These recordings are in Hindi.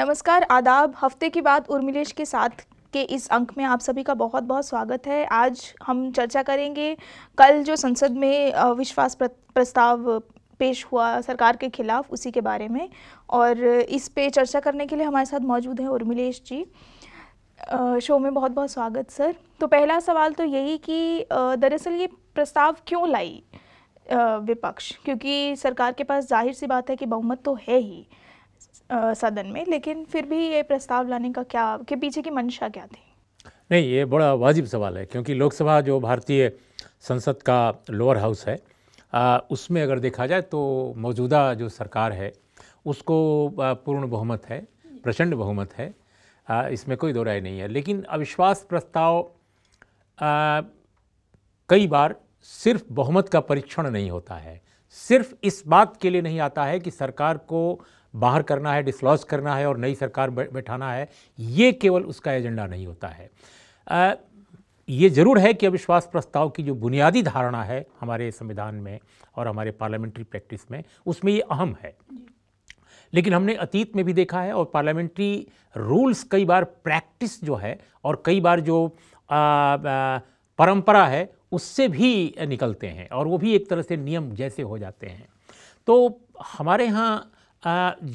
नमस्कार, आदाब। हफ्ते की बात उर्मिलेश के साथ के इस अंक में आप सभी का बहुत बहुत स्वागत है। आज हम चर्चा करेंगे कल जो संसद में अविश्वास प्रस्ताव पेश हुआ सरकार के खिलाफ, उसी के बारे में। और इस पे चर्चा करने के लिए हमारे साथ मौजूद हैं उर्मिलेश जी। शो में बहुत बहुत स्वागत सर। तो पहला सवाल तो यही कि दरअसल ये प्रस्ताव क्यों लाई विपक्ष, क्योंकि सरकार के पास जाहिर सी बात है कि बहुमत तो है ही सदन में, लेकिन फिर भी ये प्रस्ताव लाने का क्या, के पीछे की मंशा क्या थी? नहीं, ये बड़ा वाजिब सवाल है, क्योंकि लोकसभा जो भारतीय संसद का लोअर हाउस है उसमें अगर देखा जाए तो मौजूदा जो सरकार है उसको पूर्ण बहुमत है, प्रचंड बहुमत है, इसमें कोई दो राय नहीं है। लेकिन अविश्वास प्रस्ताव कई बार सिर्फ बहुमत का परीक्षण नहीं होता है, सिर्फ इस बात के लिए नहीं आता है कि सरकार को बाहर करना है, डिसलॉज करना है और नई सरकार बैठाना है, ये केवल उसका एजेंडा नहीं होता है। ये ज़रूर है कि अविश्वास प्रस्ताव की जो बुनियादी धारणा है हमारे संविधान में और हमारे पार्लियामेंट्री प्रैक्टिस में, उसमें ये अहम है। लेकिन हमने अतीत में भी देखा है और पार्लियामेंट्री रूल्स कई बार प्रैक्टिस जो है और कई बार जो परंपरा है उससे भी निकलते हैं और वो भी एक तरह से नियम जैसे हो जाते हैं। तो हमारे यहाँ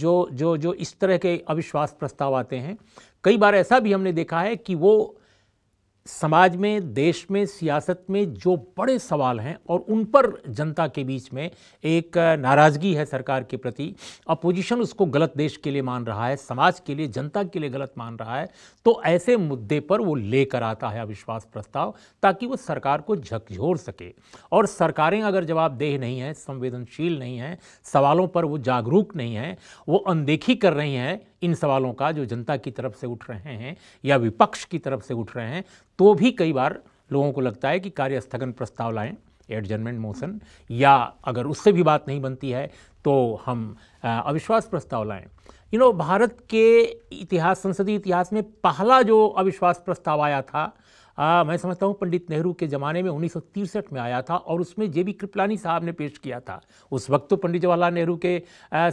जो इस तरह के अविश्वास प्रस्ताव आते हैं, कई बार ऐसा भी हमने देखा है कि वो समाज में, देश में, सियासत में जो बड़े सवाल हैं और उन पर जनता के बीच में एक नाराज़गी है सरकार के प्रति, अपोजिशन उसको गलत देश के लिए मान रहा है, समाज के लिए, जनता के लिए गलत मान रहा है, तो ऐसे मुद्दे पर वो लेकर आता है अविश्वास प्रस्ताव, ताकि वो सरकार को झकझोर सके। और सरकारें अगर जवाबदेह नहीं हैं, संवेदनशील नहीं हैं, सवालों पर वो जागरूक नहीं हैं, वो अनदेखी कर रही हैं इन सवालों का जो जनता की तरफ से उठ रहे हैं या विपक्ष की तरफ से उठ रहे हैं, तो भी कई बार लोगों को लगता है कि कार्यस्थगन प्रस्ताव लाएं, एडजर्नमेंट मोशन, या अगर उससे भी बात नहीं बनती है तो हम अविश्वास प्रस्ताव लाएं। भारत के इतिहास, संसदीय इतिहास में पहला जो अविश्वास प्रस्ताव आया था, मैं समझता हूँ पंडित नेहरू के ज़माने में 1963 में आया था और उसमें जे बी कृपलानी साहब ने पेश किया था। उस वक्त तो पंडित जवाहरलाल नेहरू के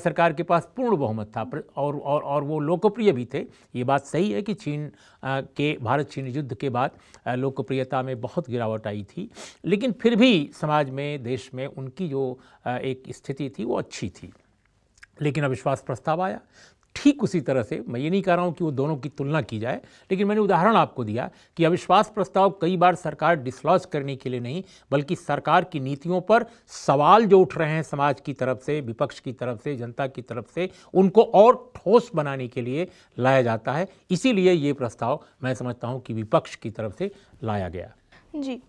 सरकार के पास पूर्ण बहुमत था और वो लोकप्रिय भी थे। ये बात सही है कि भारत चीन युद्ध के बाद लोकप्रियता में बहुत गिरावट आई थी, लेकिन फिर भी समाज में, देश में उनकी जो एक स्थिति थी वो अच्छी थी। लेकिन अविश्वास प्रस्ताव आया, ठीक उसी तरह से। मैं ये नहीं कह रहा हूँ कि वो दोनों की तुलना की जाए, लेकिन मैंने उदाहरण आपको दिया कि अविश्वास प्रस्ताव कई बार सरकार डिसलॉज करने के लिए नहीं, बल्कि सरकार की नीतियों पर सवाल जो उठ रहे हैं समाज की तरफ से, विपक्ष की तरफ से, जनता की तरफ से, उनको और ठोस बनाने के लिए लाया जाता है। इसीलिए ये प्रस्ताव मैं समझता हूँ कि विपक्ष की तरफ से लाया गया। जी,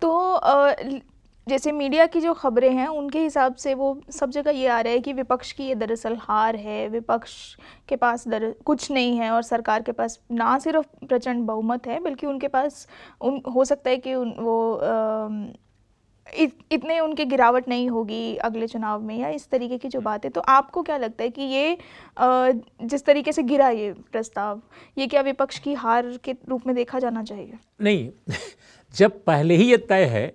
तो जैसे मीडिया की जो खबरें हैं उनके हिसाब से वो सब जगह ये आ रहा है कि विपक्ष की ये दरअसल हार है, विपक्ष के पास कुछ नहीं है और सरकार के पास ना सिर्फ प्रचंड बहुमत है, बल्कि उनके पास हो सकता है कि इतने उनके गिरावट नहीं होगी अगले चुनाव में, या इस तरीके की जो बात है। तो आपको क्या लगता है कि ये जिस तरीके से गिरा ये प्रस्ताव, ये क्या विपक्ष की हार के रूप में देखा जाना चाहिए? नहीं, जब पहले ही ये तय है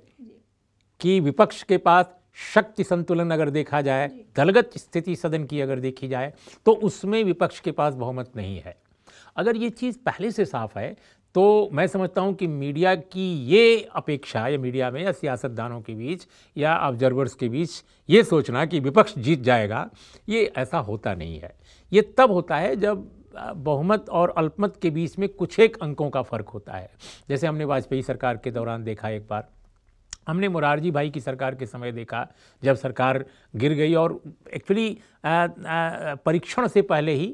कि विपक्ष के पास शक्ति संतुलन अगर देखा जाए, दलगत स्थिति सदन की अगर देखी जाए, तो उसमें विपक्ष के पास बहुमत नहीं है। अगर ये चीज़ पहले से साफ है तो मैं समझता हूँ कि मीडिया की ये अपेक्षा, या मीडिया में या सियासतदानों के बीच या ऑब्जर्वर्स के बीच ये सोचना कि विपक्ष जीत जाएगा, ये ऐसा होता नहीं है। ये तब होता है जब बहुमत और अल्पमत के बीच में कुछ एक अंकों का फ़र्क होता है। जैसे हमने वाजपेयी सरकार के दौरान देखा, एक बार हमने मुरारजी भाई की सरकार के समय देखा, जब सरकार गिर गई और एक्चुअली परीक्षण से पहले ही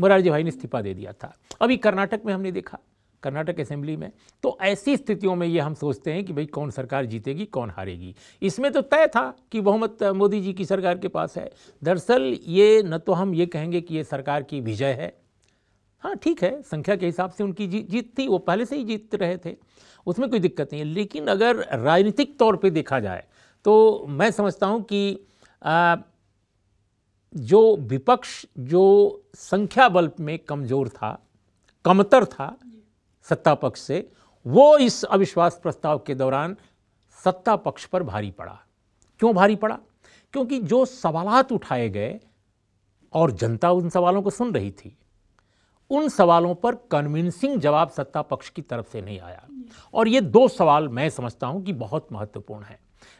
मुरारजी भाई ने इस्तीफा दे दिया था। अभी कर्नाटक में हमने देखा, कर्नाटक असेंबली में। तो ऐसी स्थितियों में ये हम सोचते हैं कि भाई कौन सरकार जीतेगी, कौन हारेगी। इसमें तो तय था कि बहुमत मोदी जी की सरकार के पास है। दरअसल ये न तो हम ये कहेंगे कि ये सरकार की विजय है, हाँ ठीक है, संख्या के हिसाब से उनकी जीत थी, वो पहले से ही जीत रहे थे, उसमें कोई दिक्कत नहीं है। लेकिन अगर राजनीतिक तौर पे देखा जाए तो मैं समझता हूँ कि जो विपक्ष जो संख्या बल में कमज़ोर था, कमतर था सत्ता पक्ष से, वो इस अविश्वास प्रस्ताव के दौरान सत्ता पक्ष पर भारी पड़ा। क्यों भारी पड़ा? क्योंकि जो सवालात उठाए गए और जनता उन सवालों को सुन रही थी, उन सवालों पर कन्विंसिंग जवाब सत्ता पक्ष की तरफ से नहीं आया। और ये दो सवाल मैं समझता हूँ कि बहुत महत्वपूर्ण हैं।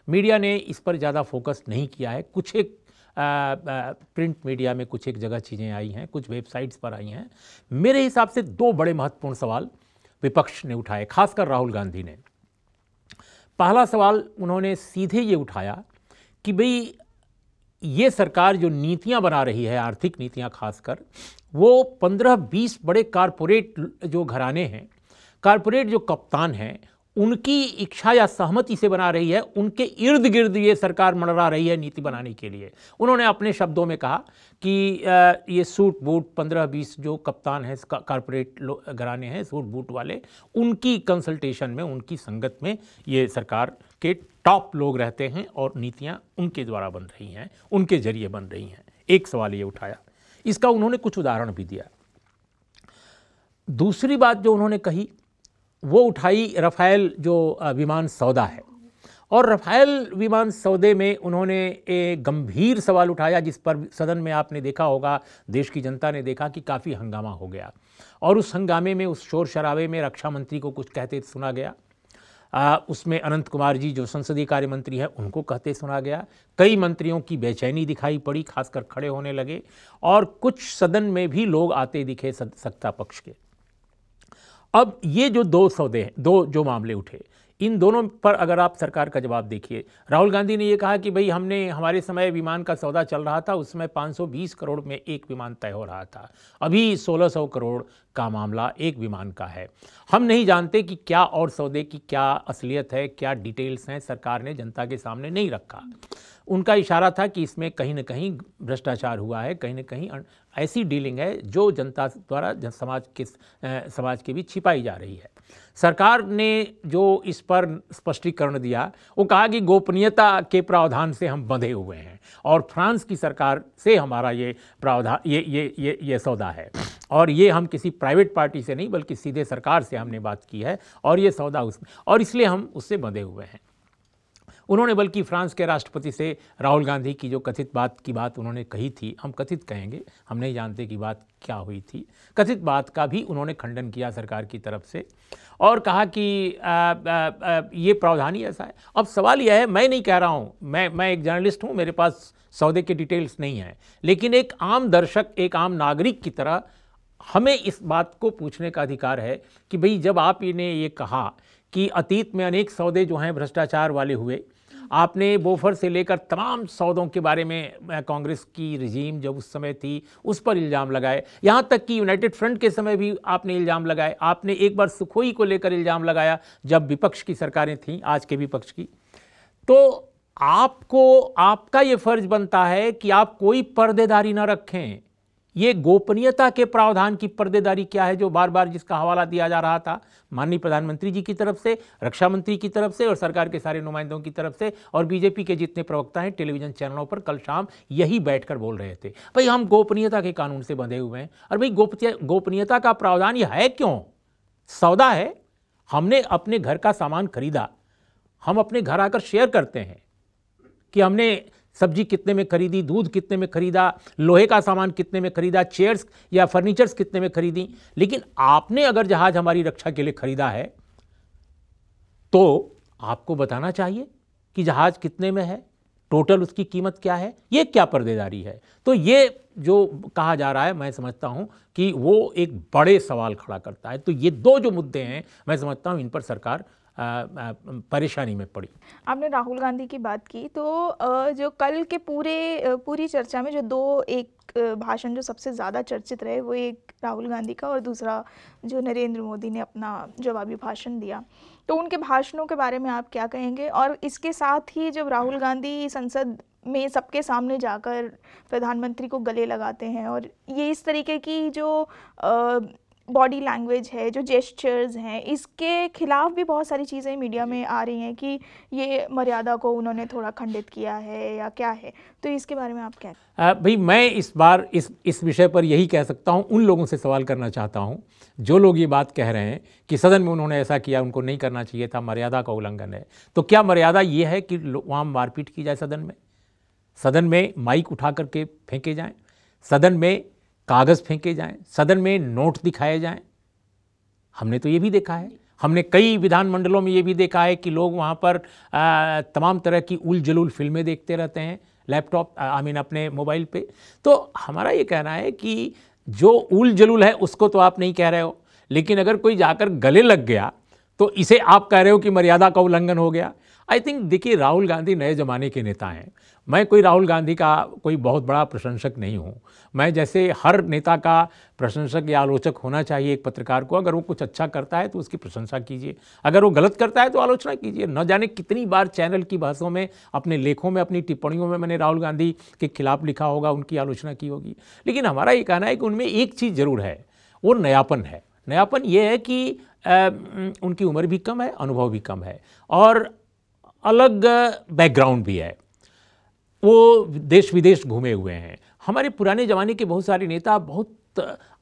मीडिया ने इस पर ज़्यादा फोकस नहीं किया है। कुछ एक प्रिंट मीडिया में कुछ एक जगह चीज़ें आई हैं, कुछ वेबसाइट्स पर आई हैं। मेरे हिसाब से दो बड़े महत्वपूर्ण सवाल विपक्ष ने उठाए, खासकर राहुल गांधी ने। पहला सवाल उन्होंने सीधे ये उठाया कि भाई ये सरकार जो नीतियां बना रही है, आर्थिक नीतियां खासकर, वो 15-20 बड़े कारपोरेट जो घराने हैं, कारपोरेट जो कप्तान हैं, उनकी इच्छा या सहमति से बना रही है। उनके इर्द गिर्द ये सरकार मंडरा रही है नीति बनाने के लिए। उन्होंने अपने शब्दों में कहा कि ये सूट बूट 15-20 जो कप्तान हैं, कारपोरेट घराने हैं, सूट बूट वाले, उनकी कंसल्टेशन में, उनकी संगत में ये सरकार के टॉप लोग रहते हैं और नीतियाँ उनके द्वारा बन रही हैं, उनके जरिए बन रही हैं। एक सवाल ये उठाया, इसका उन्होंने कुछ उदाहरण भी दिया। दूसरी बात जो उन्होंने कही वो उठाई, राफेल जो विमान सौदा है, और राफेल विमान सौदे में उन्होंने एक गंभीर सवाल उठाया जिस पर सदन में आपने देखा होगा, देश की जनता ने देखा कि काफ़ी हंगामा हो गया। और उस हंगामे में, उस शोर शराबे में रक्षा मंत्री को कुछ कहते सुना गया, उसमें अनंत कुमार जी जो संसदीय कार्य मंत्री हैं उनको कहते सुना गया। कई मंत्रियों की बेचैनी दिखाई पड़ी, खासकर खड़े होने लगे, और कुछ सदन में भी लोग आते दिखे सत्ता पक्ष के। अब ये जो दो सौदे हैं, दो जो मामले उठे, इन दोनों पर अगर आप सरकार का जवाब देखिए, राहुल गांधी ने ये कहा कि भाई हमने, हमारे समय विमान का सौदा चल रहा था, उस समय 520 करोड़ में एक विमान तय हो रहा था, अभी 1600 करोड़ का मामला एक विमान का है। हम नहीं जानते कि क्या और सौदे की क्या असलियत है, क्या डिटेल्स हैं, सरकार ने जनता के सामने नहीं रखा। उनका इशारा था कि इसमें कहीं न कहीं भ्रष्टाचार हुआ है, कहीं न कहीं ऐसी डीलिंग है जो जनता द्वारा समाज के बीच छिपाई जा रही है। सरकार ने जो इस पर स्पष्टीकरण दिया, वो कहा कि गोपनीयता के प्रावधान से हम बंधे हुए हैं और फ्रांस की सरकार से हमारा ये प्रावधान, ये सौदा है, और ये हम किसी प्राइवेट पार्टी से नहीं बल्कि सीधे सरकार से हमने बात की है, और ये सौदा उसमें, और इसलिए हम उससे बंधे हुए हैं। उन्होंने बल्कि फ्रांस के राष्ट्रपति से राहुल गांधी की जो कथित बात की बात उन्होंने कही थी, हम कथित कहेंगे, हम नहीं जानते कि बात क्या हुई थी, कथित बात का भी उन्होंने खंडन किया सरकार की तरफ से, और कहा कि ये प्रावधान ही ऐसा है। अब सवाल यह है, मैं नहीं कह रहा हूँ, मैं एक जर्नलिस्ट हूँ, मेरे पास सौदे के डिटेल्स नहीं हैं, लेकिन एक आम दर्शक, एक आम नागरिक की तरह हमें इस बात को पूछने का अधिकार है कि भाई जब आप ने ये कहा कि अतीत में अनेक सौदे जो हैं भ्रष्टाचार वाले हुए, आपने बोफर से लेकर तमाम सौदों के बारे में कांग्रेस की रिजीम जब उस समय थी उस पर इल्ज़ाम लगाए, यहाँ तक कि यूनाइटेड फ्रंट के समय भी आपने इल्ज़ाम लगाए। आपने एक बार सुखोई को लेकर इल्ज़ाम लगाया जब विपक्ष की सरकारें थीं, आज के विपक्ष की। तो आपको, आपका ये फर्ज बनता है कि आप कोई पर्देदारी ना रखें। ये गोपनीयता के प्रावधान की पर्देदारी क्या है जो बार बार जिसका हवाला दिया जा रहा था माननीय प्रधानमंत्री जी की तरफ से, रक्षा मंत्री की तरफ से, और सरकार के सारे नुमाइंदों की तरफ से, और बीजेपी के जितने प्रवक्ता हैं टेलीविज़न चैनलों पर कल शाम यही बैठकर बोल रहे थे, भाई हम गोपनीयता के कानून से बंधे हुए हैं। और भाई गोपनीयता का प्रावधान ये है क्यों? सौदा है, हमने अपने घर का सामान खरीदा, हम अपने घर आकर शेयर करते हैं कि हमने सब्जी कितने में खरीदी, दूध कितने में खरीदा, लोहे का सामान कितने में खरीदा, चेयर्स या फर्नीचर्स कितने में खरीदी। लेकिन आपने अगर जहाज हमारी रक्षा के लिए खरीदा है तो आपको बताना चाहिए कि जहाज कितने में है, टोटल उसकी कीमत क्या है। ये क्या पर्देदारी है? तो ये जो कहा जा रहा है, मैं समझता हूँ कि वो एक बड़े सवाल खड़ा करता है। तो ये दो जो मुद्दे हैं, मैं समझता हूँ इन पर सरकार परेशानी में पड़ी। आपने राहुल गांधी की बात की, तो जो कल के पूरी चर्चा में जो एक भाषण जो सबसे ज़्यादा चर्चित रहे, वो एक राहुल गांधी का और दूसरा जो नरेंद्र मोदी ने अपना जवाबी भाषण दिया। तो उनके भाषणों के बारे में आप क्या कहेंगे? और इसके साथ ही जब राहुल गांधी संसद में सबके सामने जाकर प्रधानमंत्री को गले लगाते हैं और ये इस तरीके की जो बॉडी लैंग्वेज है, जो जेस्चर्स हैं, इसके खिलाफ भी बहुत सारी चीज़ें मीडिया में आ रही हैं कि ये मर्यादा को उन्होंने थोड़ा खंडित किया है या क्या है, तो इसके बारे में आप क्या कहें? भाई मैं इस बार इस विषय पर यही कह सकता हूँ, उन लोगों से सवाल करना चाहता हूँ जो लोग ये बात कह रहे हैं कि सदन में उन्होंने ऐसा किया, उनको नहीं करना चाहिए था, मर्यादा का उल्लंघन है। तो क्या मर्यादा ये है कि वहाँ मारपीट की जाए सदन में माइक उठा करके फेंके जाएँ, सदन में कागज़ फेंके जाएं, सदन में नोट दिखाए जाएं। हमने तो ये भी देखा है, हमने कई विधानमंडलों में ये भी देखा है कि लोग वहाँ पर तमाम तरह की उल जलूल फिल्में देखते रहते हैं लैपटॉप अपने मोबाइल पे। तो हमारा ये कहना है कि जो उल जलूल है उसको तो आप नहीं कह रहे हो, लेकिन अगर कोई जाकर गले लग गया तो इसे आप कह रहे हो कि मर्यादा का उल्लंघन हो गया। आई थिंक देखिए, राहुल गांधी नए ज़माने के नेता हैं। मैं कोई राहुल गांधी का कोई बहुत बड़ा प्रशंसक नहीं हूँ। मैं जैसे हर नेता का प्रशंसक या आलोचक होना चाहिए एक पत्रकार को, अगर वो कुछ अच्छा करता है तो उसकी प्रशंसा कीजिए, अगर वो गलत करता है तो आलोचना कीजिए। न जाने कितनी बार चैनल की भाषाओं में, अपने लेखों में, अपनी टिप्पणियों में मैंने राहुल गांधी के खिलाफ लिखा होगा, उनकी आलोचना की होगी। लेकिन हमारा ये कहना है कि उनमें एक चीज़ ज़रूर है, वो नयापन है। नयापन ये है कि उनकी उम्र भी कम है, अनुभव भी कम है और अलग बैकग्राउंड भी है। वो देश विदेश घूमे हुए हैं। हमारे पुराने ज़माने के बहुत सारे नेता बहुत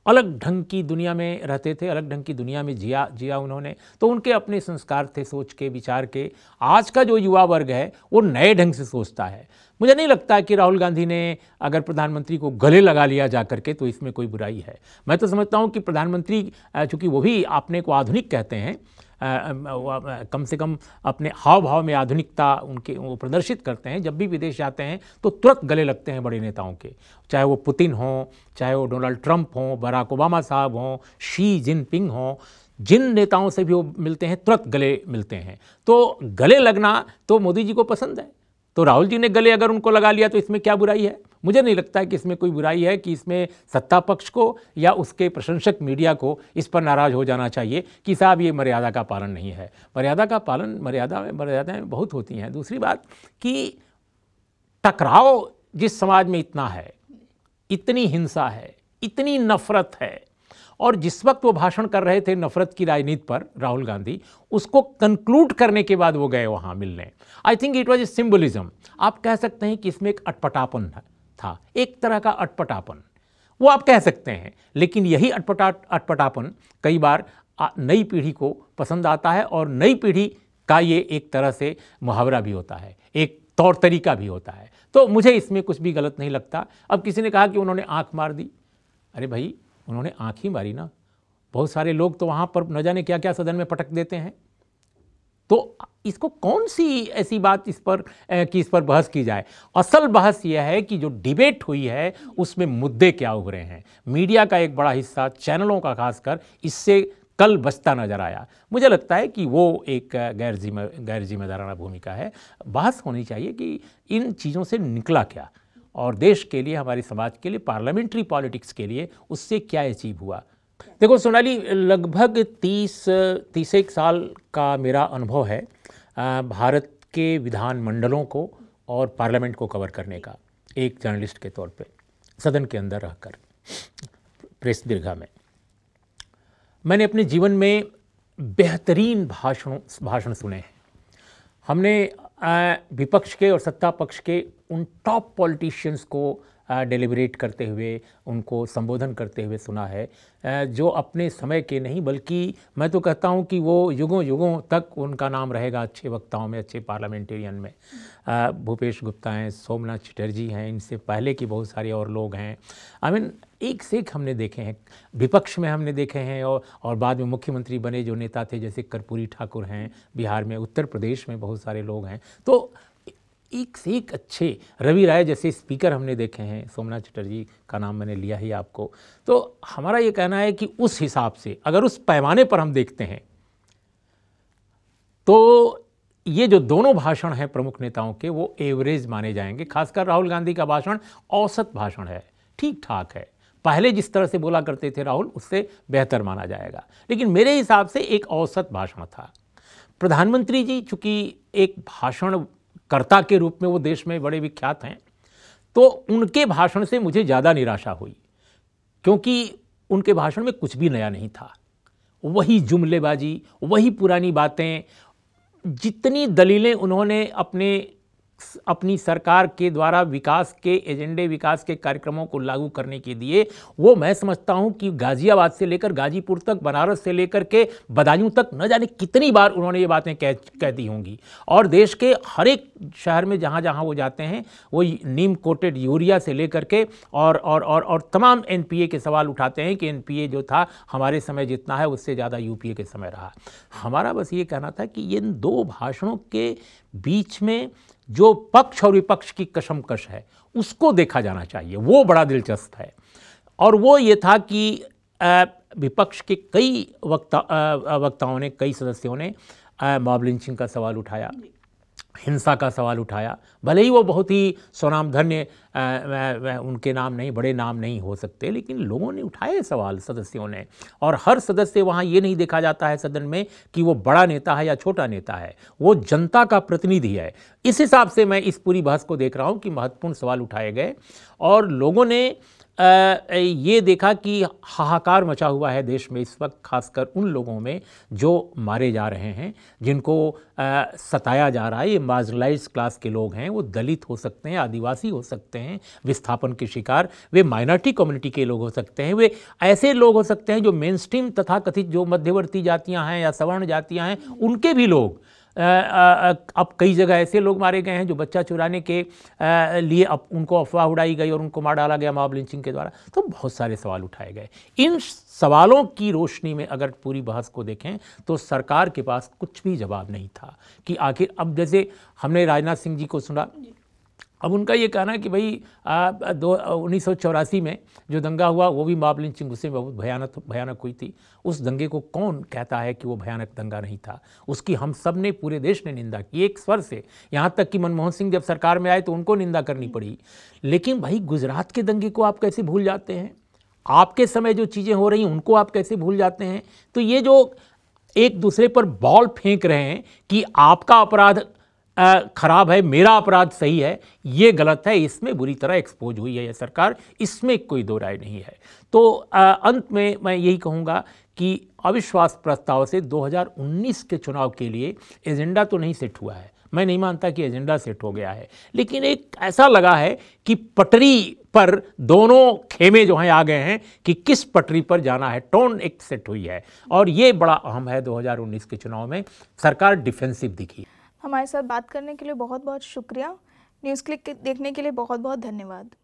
अलग ढंग की दुनिया में रहते थे, अलग ढंग की दुनिया में जिया उन्होंने, तो उनके अपने संस्कार थे सोच के, विचार के। आज का जो युवा वर्ग है वो नए ढंग से सोचता है। मुझे नहीं लगता कि राहुल गांधी ने अगर प्रधानमंत्री को गले लगा लिया जा करके तो इसमें कोई बुराई है। मैं तो समझता हूँ कि प्रधानमंत्री, चूँकि वो भी अपने को आधुनिक कहते हैं, कम से कम अपने हाव भाव में आधुनिकता उनके वो प्रदर्शित करते हैं। जब भी विदेश जाते हैं तो तुरंत गले लगते हैं बड़े नेताओं के, चाहे वो पुतिन हों, चाहे वो डोनाल्ड ट्रंप हों, बराक ओबामा साहब हों, शी जिन पिंग हों, जिन नेताओं से भी वो मिलते हैं तुरंत गले मिलते हैं। तो गले लगना तो मोदी जी को पसंद है, तो राहुल जी ने गले अगर उनको लगा लिया तो इसमें क्या बुराई है? मुझे नहीं लगता है कि इसमें कोई बुराई है कि इसमें सत्ता पक्ष को या उसके प्रशंसक मीडिया को इस पर नाराज़ हो जाना चाहिए कि साहब ये मर्यादा का पालन नहीं है। मर्यादा का पालन, मर्यादाएँ बहुत होती हैं। दूसरी बात कि टकराव जिस समाज में इतना है, इतनी हिंसा है, इतनी नफरत है, और जिस वक्त वो भाषण कर रहे थे नफरत की राजनीति पर राहुल गांधी, उसको कंक्लूड करने के बाद वो गए वहाँ मिलने। I think it was a symbolism. आप कह सकते हैं कि इसमें एक अटपटापन था, एक तरह का अटपटापन, वो आप कह सकते हैं। लेकिन यही अटपटापन कई बार नई पीढ़ी को पसंद आता है, और नई पीढ़ी का ये एक तरह से मुहावरा भी होता है, एक तौर तरीका भी होता है। तो मुझे इसमें कुछ भी गलत नहीं लगता। अब किसी ने कहा कि उन्होंने आँख मार दी, अरे भाई उन्होंने आँख ही मारी ना। बहुत सारे लोग तो वहाँ पर न जाने क्या क्या सदन में पटक देते हैं। तो इसको कौन सी ऐसी बात इस पर बहस की जाए। असल बहस यह है कि जो डिबेट हुई है उसमें मुद्दे क्या उभरे हैं। मीडिया का एक बड़ा हिस्सा, चैनलों का खासकर, इससे कल बचता नजर आया। मुझे लगता है कि वो एक गैर जिम्मेदाराना भूमिका है। बहस होनी चाहिए कि इन चीज़ों से निकला क्या, और देश के लिए, हमारे समाज के लिए, पार्लियामेंट्री पॉलिटिक्स के लिए उससे क्या अचीव हुआ। देखो सोनाली, लगभग 31 साल का मेरा अनुभव है भारत के विधानमंडलों को और पार्लियामेंट को कवर करने का, एक जर्नलिस्ट के तौर पे सदन के अंदर रहकर प्रेस दीर्घा में। मैंने अपने जीवन में बेहतरीन भाषण सुने हैं। हमने विपक्ष के और सत्ता पक्ष के उन टॉप पॉलिटिशियंस को डिलिबरेट करते हुए, उनको संबोधन करते हुए सुना है, जो अपने समय के नहीं बल्कि मैं तो कहता हूं कि वो युगों युगों तक उनका नाम रहेगा अच्छे वक्ताओं में, अच्छे पार्लियामेंटेरियन में। भूपेश गुप्ता हैं, सोमनाथ चटर्जी हैं, इनसे पहले के बहुत सारे और लोग हैं। एक से एक हमने देखे हैं, विपक्ष में हमने देखे हैं, और बाद में मुख्यमंत्री बने जो नेता थे, जैसे कर्पूरी ठाकुर हैं बिहार में, उत्तर प्रदेश में बहुत सारे लोग हैं। तो एक से एक अच्छे, रवि राय जैसे स्पीकर हमने देखे हैं। सोमनाथ चटर्जी का नाम मैंने लिया ही आपको। तो हमारा ये कहना है कि उस हिसाब से अगर उस पैमाने पर हम देखते हैं तो ये जो दोनों भाषण हैं प्रमुख नेताओं के, वो एवरेज माने जाएंगे। खासकर राहुल गांधी का भाषण औसत भाषण है, ठीक ठाक है। पहले जिस तरह से बोला करते थे राहुल, उससे बेहतर माना जाएगा, लेकिन मेरे हिसाब से एक औसत भाषण था। प्रधानमंत्री जी चूँकि एक भाषण कर्ता के रूप में वो देश में बड़े विख्यात हैं, तो उनके भाषण से मुझे ज़्यादा निराशा हुई, क्योंकि उनके भाषण में कुछ भी नया नहीं था। वही जुमलेबाजी, वही पुरानी बातें। जितनी दलीलें उन्होंने अपने अपनी सरकार के द्वारा विकास के एजेंडे, विकास के कार्यक्रमों को लागू करने के लिए, वो मैं समझता हूं कि गाजियाबाद से लेकर गाजीपुर तक, बनारस से लेकर के बदायूं तक, न जाने कितनी बार उन्होंने ये बातें कह दी होंगी। और देश के हर एक शहर में जहां जहां वो जाते हैं, वो नीम कोटेड यूरिया से लेकर के और तमाम एनपीए के सवाल उठाते हैं कि एनपीए जो था हमारे समय जितना है उससे ज़्यादा यूपीए के समय रहा। हमारा बस ये कहना था कि इन दो भाषणों के बीच में जो पक्ष और विपक्ष की कशमकश है उसको देखा जाना चाहिए, वो बड़ा दिलचस्प है। और वो ये था कि विपक्ष के कई वक्ताओं ने, कई सदस्यों ने मॉब लिंचिंग का सवाल उठाया, हिंसा का सवाल उठाया। भले ही वो बहुत ही स्वनामधन्य, उनके नाम नहीं, बड़े नाम नहीं हो सकते, लेकिन लोगों ने उठाए सवाल, सदस्यों ने। और हर सदस्य वहाँ ये नहीं देखा जाता है सदन में कि वो बड़ा नेता है या छोटा नेता है, वो जनता का प्रतिनिधि है। इस हिसाब से मैं इस पूरी बहस को देख रहा हूँ कि महत्वपूर्ण सवाल उठाए गए और लोगों ने ये देखा कि हाहाकार मचा हुआ है देश में इस वक्त, खासकर उन लोगों में जो मारे जा रहे हैं, जिनको सताया जा रहा है। ये मार्जिनलाइज क्लास के लोग हैं, वो दलित हो सकते हैं, आदिवासी हो सकते हैं, विस्थापन के शिकार, वे माइनॉरिटी कम्युनिटी के लोग हो सकते हैं, वे ऐसे लोग हो सकते हैं जो मेन स्ट्रीम तथाकथित जो मध्यवर्ती जातियाँ हैं या सवर्ण जातियाँ हैं उनके भी लोग। अब कई जगह ऐसे लोग मारे गए हैं जो बच्चा चुराने के लिए अब उनको अफवाह उड़ाई गई और उनको मार डाला गया मॉब लिंचिंग के द्वारा। तो बहुत सारे सवाल उठाए गए। इन सवालों की रोशनी में अगर पूरी बहस को देखें तो सरकार के पास कुछ भी जवाब नहीं था कि आखिर अब, जैसे हमने राजनाथ सिंह जी को सुना, अब उनका ये कहना कि भाई 1984 में जो दंगा हुआ वो भी मॉब लिंचिंग उससे बहुत भयानक हुई थी। उस दंगे को कौन कहता है कि वो भयानक दंगा नहीं था? उसकी हम सब ने, पूरे देश ने निंदा की एक स्वर से, यहाँ तक कि मनमोहन सिंह जब सरकार में आए तो उनको निंदा करनी पड़ी। लेकिन भाई गुजरात के दंगे को आप कैसे भूल जाते हैं? आपके समय जो चीज़ें हो रही उनको आप कैसे भूल जाते हैं? तो ये जो एक दूसरे पर बॉल फेंक रहे हैं कि आपका अपराध खराब है, मेरा अपराध सही है, ये गलत है, इसमें बुरी तरह एक्सपोज हुई है ये सरकार, इसमें कोई दो राय नहीं है। तो अंत में मैं यही कहूँगा कि अविश्वास प्रस्ताव से 2019 के चुनाव के लिए एजेंडा तो नहीं सेट हुआ है, मैं नहीं मानता कि एजेंडा सेट हो गया है, लेकिन एक ऐसा लगा है कि पटरी पर दोनों खेमे जो हैं आ गए हैं कि किस पटरी पर जाना है, टोन एक सेट हुई है और ये बड़ा अहम है। 2019 के चुनाव में सरकार डिफेंसिव दिखी। हमारे साथ बात करने के लिए बहुत बहुत शुक्रिया। न्यूज़ क्लिक देखने के लिए बहुत बहुत धन्यवाद।